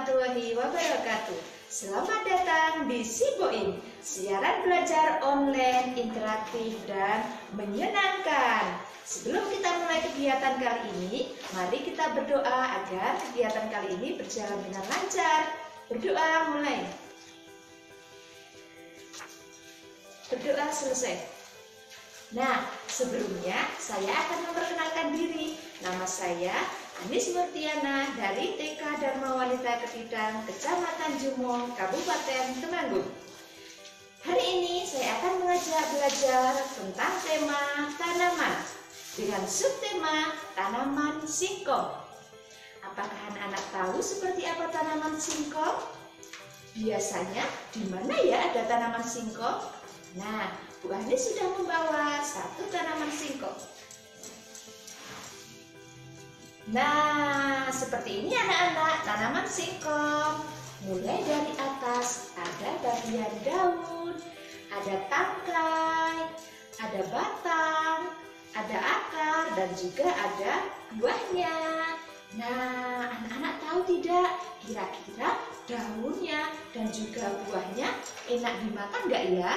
warahmatullahi wabarakatuh. Selamat datang di Si Boim, siaran belajar online, interaktif, dan menyenangkan. Sebelum kita mulai kegiatan kali ini, mari kita berdoa agar kegiatan kali ini berjalan dengan lancar. Berdoa mulai. Berdoa selesai. Nah, sebelumnya saya akan memperkenalkan diri. Nama saya Annis Murtiyana dari TK Dharma Wanita Ketitang, Kecamatan Jumo, Kabupaten Temanggung. Hari ini saya akan mengajak belajar tentang tema tanaman dengan subtema tanaman singkong. Apakah anak-anak tahu seperti apa tanaman singkong? Biasanya di mana ya ada tanaman singkong? Nah, Bu Annis sudah membawa satu tanaman singkong. Nah, seperti ini anak-anak tanaman singkong. Mulai dari atas ada bagian daun, ada tangkai, ada batang, ada akar, dan juga ada buahnya. Nah, anak-anak tahu tidak kira-kira daunnya dan juga buahnya enak dimakan nggak ya?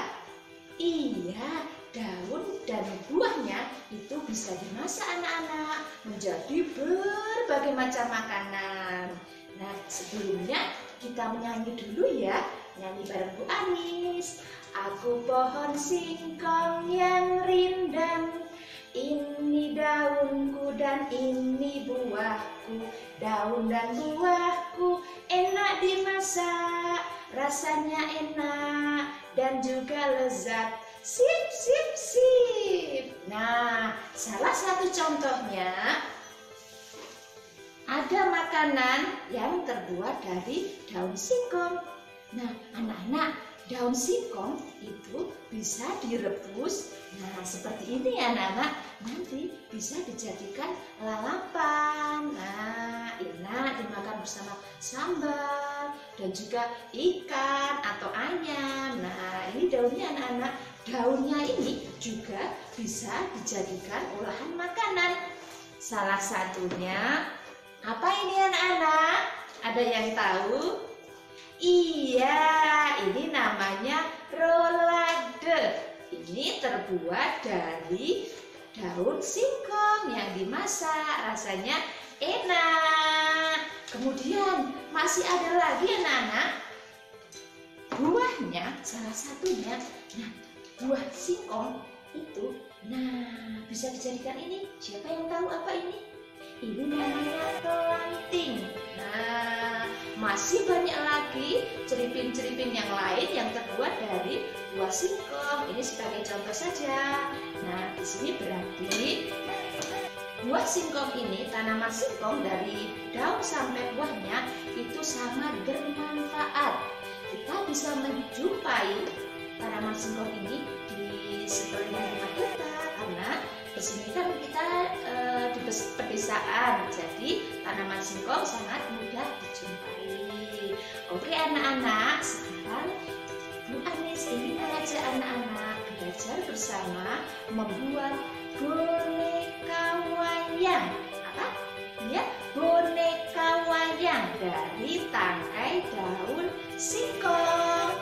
Iya, daun dan buahnya itu bisa dimasak anak-anak menjadi berbagai macam makanan. Nah, sebelumnya kita menyanyi dulu ya. Nyanyi bareng Bu Annis. Aku pohon singkong yang rindang, ini daunku dan ini buahku. Daun dan buahku enak dimasak, rasanya enak dan juga lezat. Sip, sip, sip. Nah, salah satu contohnya ada makanan yang terbuat dari daun singkong. Nah, anak-anak, daun singkong itu bisa direbus. Nah, seperti ini ya anak-anak. Nanti bisa dijadikan lalapan. Nah, enak dimakan bersama sambal dan juga ikan atau ayam. Nah, ini daunnya anak-anak. Daunnya ini juga bisa dijadikan olahan makanan. Salah satunya apa ini anak-anak? Ada yang tahu? Iya, ini namanya rolade. Ini terbuat dari daun singkong yang dimasak, rasanya enak. Kemudian masih ada lagi anak-anak buahnya, salah satunya. Nah, buah singkong itu, nah, bisa dijadikan ini. Siapa yang tahu apa ini? Ini namanya kelanting. Nah, masih banyak lagi ceripin-ceripin yang lain yang terbuat dari buah singkong. Ini sebagai contoh saja. Nah, di sini berarti buah singkong ini, tanaman singkong dari daun sampai buahnya itu sangat bermanfaat. Kita bisa menjumpai tanaman singkong ini di seperti rumah kita, karena di sini kan kita di pedesaan, jadi tanaman singkong sangat mudah dijumpai. Oke anak-anak, sekarang Bu Annis ingin mengajak anak-anak belajar bersama membuat boneka wayang. Apa? Ya, boneka wayang dari tangkai daun singkong.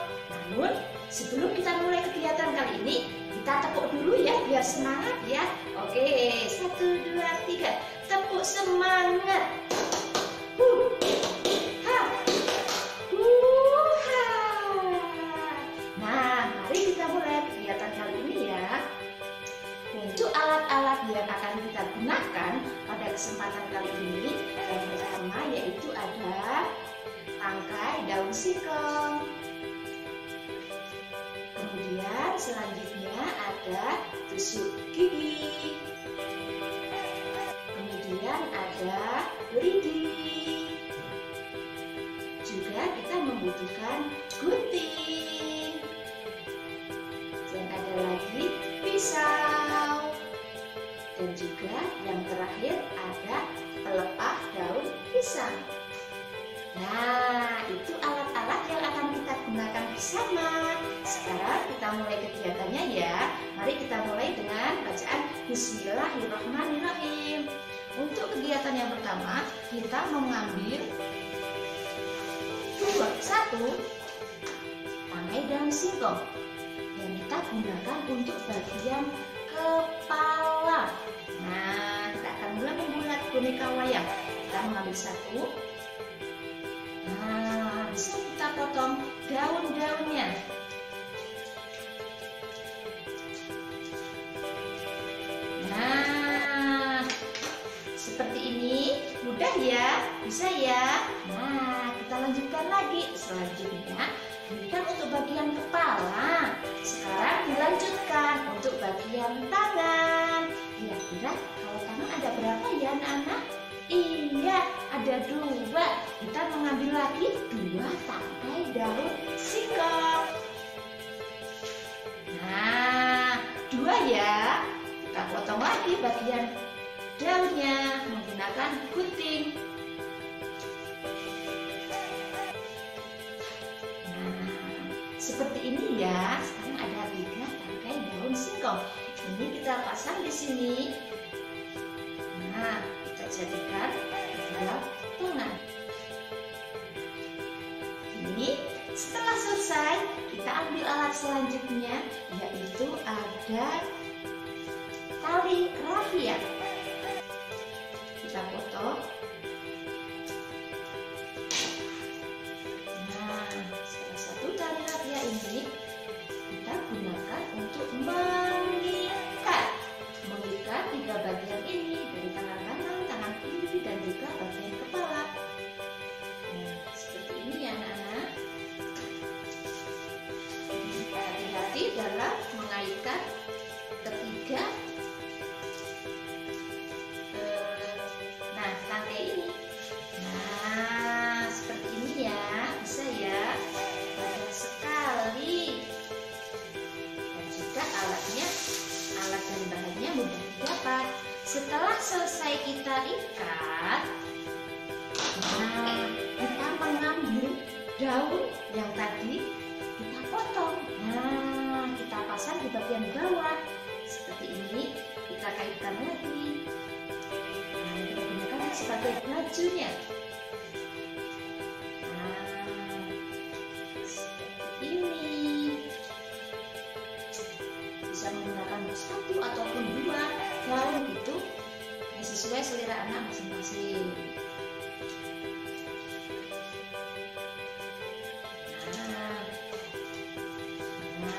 Namun sebelum kita mulai kegiatan kali ini, kita tepuk dulu ya biar semangat ya. Oke, 1, 2, 3, tepuk semangat. Nah, mari kita mulai kegiatan kali ini ya. Untuk alat-alat yang akan kita gunakan pada kesempatan kali ini, yang pertama yaitu ada tangkai daun singkong. Kemudian selanjutnya ada tusuk gigi. Kemudian ada lidi. Juga kita membutuhkan gunting. Dan ada lagi pisau. Dan juga yang terakhir ada pelepah daun pisang. Nah, itu alat-alat yang akan kita gunakan bersama. Sekarang kita mulai kegiatannya ya. Mari kita mulai dengan bacaan Bismillahirrahmanirrahim. Untuk kegiatan yang pertama, kita mengambil satu panai dalam singkong yang kita gunakan untuk bagian kepala. Nah, kita akan mulai membuat boneka wayang. Kita mengambil satu. Nah, bisa kita potong daun-daunnya. Nah, seperti ini. Mudah ya? Bisa ya? Nah, kita lanjutkan lagi. Selanjutnya, bukan untuk bagian kepala. Sekarang dilanjutkan untuk bagian tangan. Kira-kira kalau tangan ada berapa ya anak-anak? Iya, ada dua. Kita mengambil lagi dua tangkai daun singkong. Nah, dua ya. Kita potong lagi bagian daunnya menggunakan gunting. Seperti ini ya. Sekarang ada tiga tangkai daun singkong. Ini kita pasang di sini. Nah, kita jadikan dalam tangan. Ini setelah selesai, kita ambil alat selanjutnya, yaitu ada tali rafia. Kita potong. Ini kita gunakan untuk mengikat tiga bagian ini, dari tangan kanan, tangan kiri, dan juga bagian kepala. Nah, seperti ini ya anak-anak. Hati-hati dalam mengaitkan ketiga. Nah, tangkai ini. Nah, seperti ini ya, bisa ya. Dan juga alatnya, alat dan bahannya mudah didapat. Setelah selesai kita ikat, nah, kita mengambil daun yang tadi kita potong. Nah, kita pasang di bagian bawah seperti ini. Kita kaitkan lagi. Nah, kita gunakan sebagai bajunya. Satu ataupun dua daun itu sesuai selera anak masing-masing. Nah,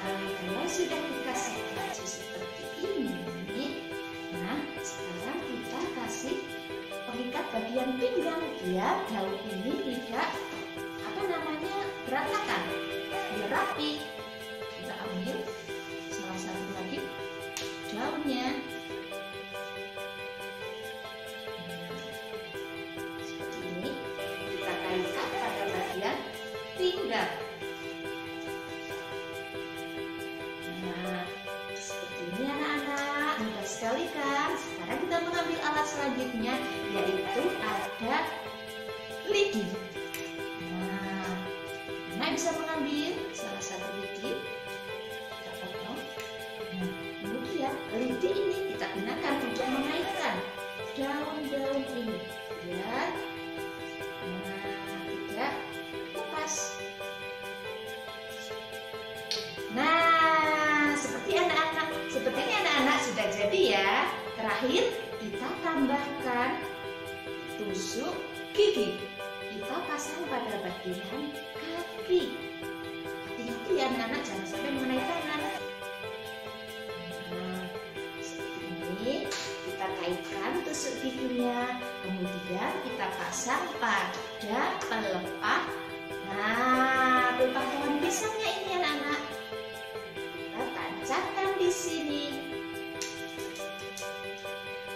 kalau sudah dikasih baju seperti ini, nah sekarang kita kasih pengikat bagian pinggang biar daun ini tidak berantakan, biar rapi. Kita ambil salah satu lagi daunnya. Seperti ini, kita kaitkan pada bagian pinggang. Nah, seperti ini anak-anak, mudah sekali kan? Sekarang kita mengambil alat selanjutnya, yaitu ada lidi. Nah, anak bisa mengambil salah satu lidi. Lidi ini kita gunakan untuk mengaitkan daun-daun ini biar tidak lepas. Nah, sepertinya anak-anak sudah jadi ya. Terakhir kita tambahkan tusuk gigi. Kita pasang pada bagian kaki. Hati-hati ya anak-anak, jangan sampai mengenai tangan. Kita kaitkan tusuk giginya, kemudian kita pasang pada pelepah. Nah, pelepah pohon pisangnya ini anak-anak. Kita tancapkan di sini.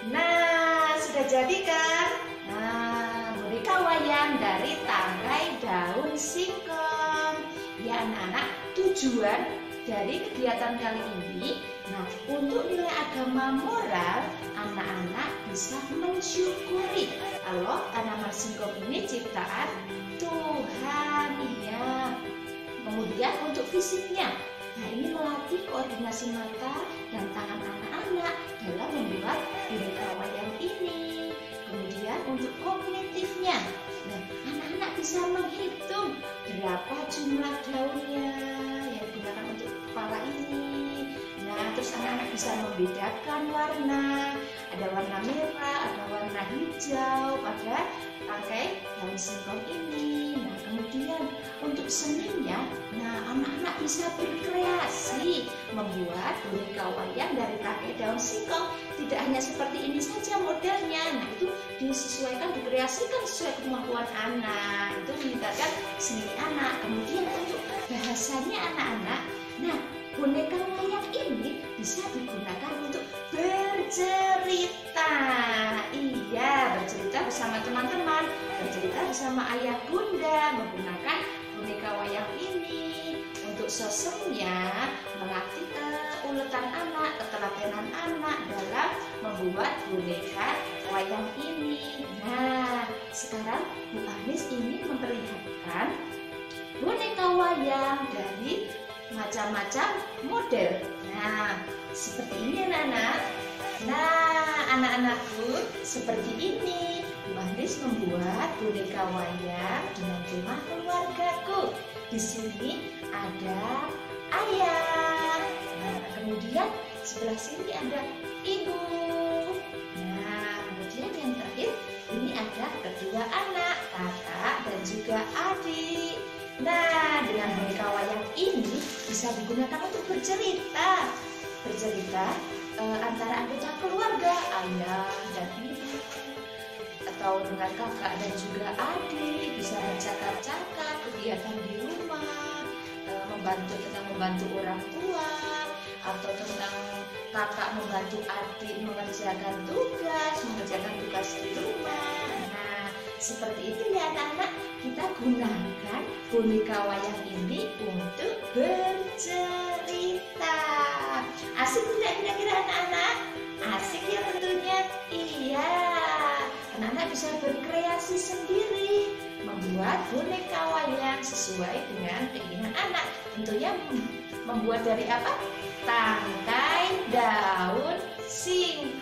Nah, sudah jadi kan? Nah, boneka wayang dari tangkai daun singkong. Ya anak-anak, tujuan dari kegiatan kali ini, nah untuk nilai agama moral, anak-anak bisa mensyukuri kalau tanaman singkong ini ciptaan Tuhan ya. Kemudian untuk fisiknya, nah ini melatih koordinasi mata dan tangan anak-anak dalam membuat boneka wayang ini. Kemudian untuk kognitifnya, nah anak-anak bisa menghitung berapa jumlah daunnya yang digunakan untuk kepala ini. Nah, terus anak-anak bisa membedakan warna, ada warna merah, ada warna hijau pada tangkai daun singkong ini. Nah, kemudian untuk seninya, nah anak-anak bisa berkreasi membuat boneka wayang dari tangkai daun singkong. Tidak hanya seperti ini saja modelnya, nah itu disesuaikan, dikreasikan sesuai kemampuan anak. Itu meningkatkan seni anak. Kemudian untuk bahasanya anak-anak, nah boneka wayang ini bisa digunakan untuk bercerita. Iya, bercerita bersama teman-teman, bercerita bersama ayah bunda menggunakan boneka wayang ini. Untuk sosoknya melatih uletan anak, ketelatenan anak dalam membuat boneka wayang ini. Nah, sekarang Bu Annis ingin memperlihatkan boneka wayang dari macam-macam model. Nah, seperti ini anak-anak. Nah, anak-anakku, seperti ini Bu Annis membuat boneka wayang dengan tema keluargaku. Di sini ada ayah, nah, kemudian sebelah sini ada ibu. Nah, kemudian yang terakhir ini ada kedua anak, kakak dan juga adik. Nah, dengan boneka wayang ini bisa digunakan untuk bercerita, antara anggota keluarga ayah dan ibu, atau dengan kakak dan juga adik. Bisa bercakap-cakap kegiatan di rumah, membantu orang tua, atau tentang kakak membantu adik mengerjakan tugas di rumah. Nah, seperti itu ya anak-anak, kita gunakan boneka wayang ini untuk bercerita. Asik tidak kira-kira anak-anak? Asik ya tentunya. Iya, anak-anak bisa berkreasi sendiri membuat boneka wayang sesuai dengan keinginan anak. Tentunya membuat dari apa? Tangkai daun singkong.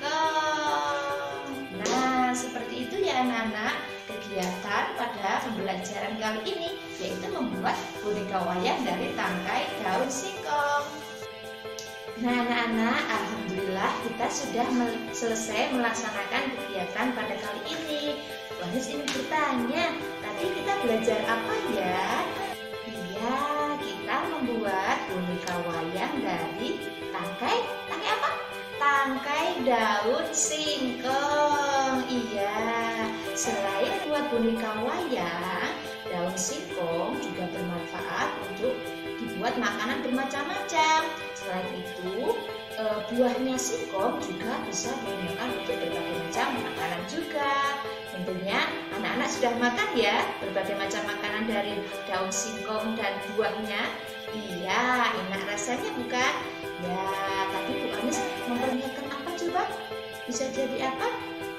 Nah, seperti itu ya anak-anak kegiatan pada pembelajaran kali ini, yaitu membuat boneka wayang dari tangkai daun singkong. Nah anak-anak, alhamdulillah kita sudah selesai melaksanakan kegiatan pada kali ini. Bu Annis ingin bertanya, tadi kita belajar apa ya? Iya, kita membuat boneka wayang dari tangkai apa? Tangkai daun singkong. Iya, selain buat boneka wayang, daun singkong juga bermanfaat untuk dibuat makanan bermacam-macam. Selain itu, buahnya singkong juga bisa digunakan untuk berbagai macam makanan juga. Tentunya anak-anak sudah makan ya berbagai macam makanan dari daun singkong dan buahnya. Iya, enak rasanya bukan? Ya, tapi Bu Annis memperlihatkan apa coba? Bisa jadi apa?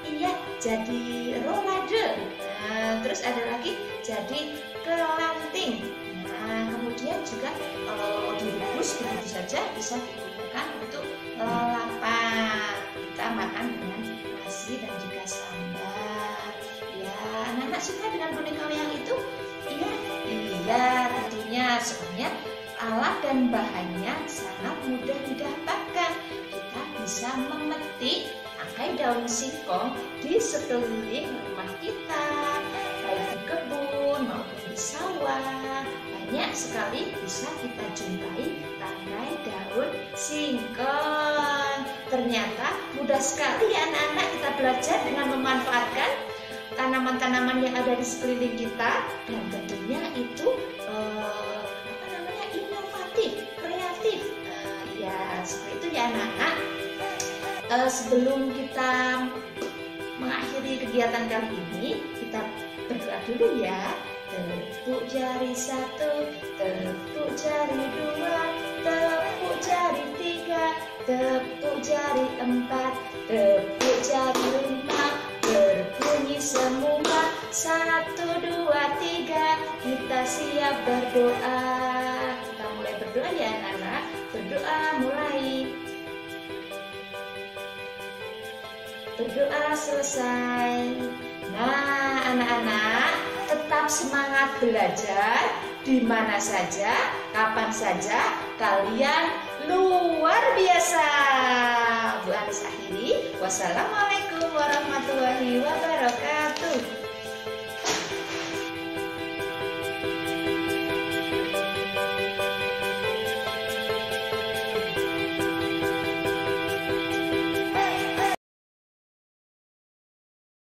Iya, jadi rolade. Nah, terus ada lagi jadi kelanting. Nah, kemudian juga kalau direbus begitu saja bisa digunakan untuk lalapan. Kita makan dengan nasi dan juga sambal. Ya, anak-anak suka dengan boneka wayang itu? Iya, tentunya soalnya alat dan bahannya sangat mudah didapatkan. Kita bisa memetik tangkai daun singkong di sekeliling rumah kita, baik di kebun maupun di sawah. Banyak sekali bisa kita jumpai tangkai daun singkong. Ternyata mudah sekali ya anak-anak kita belajar dengan memanfaatkan tanaman-tanaman yang ada di sekeliling kita, dan tentunya itu inovatif, kreatif. Ya, seperti itu ya anak-anak. Sebelum kita mengakhiri kegiatan kali ini, kita berdoa dulu ya. Tepuk jari satu, tepuk jari dua, tepuk jari tiga, tepuk jari empat, tepuk jari lima. Berbunyi semua, satu, dua, tiga. Kita siap berdoa. Kita mulai berdoa ya anak-anak. Berdoa mulai. Berdoa selesai. Nah anak-anak, tetap tetap semangat belajar di mana saja, kapan saja. Kalian luar biasa. Bu Annis akhiri. Wassalamualaikum warahmatullahi wabarakatuh.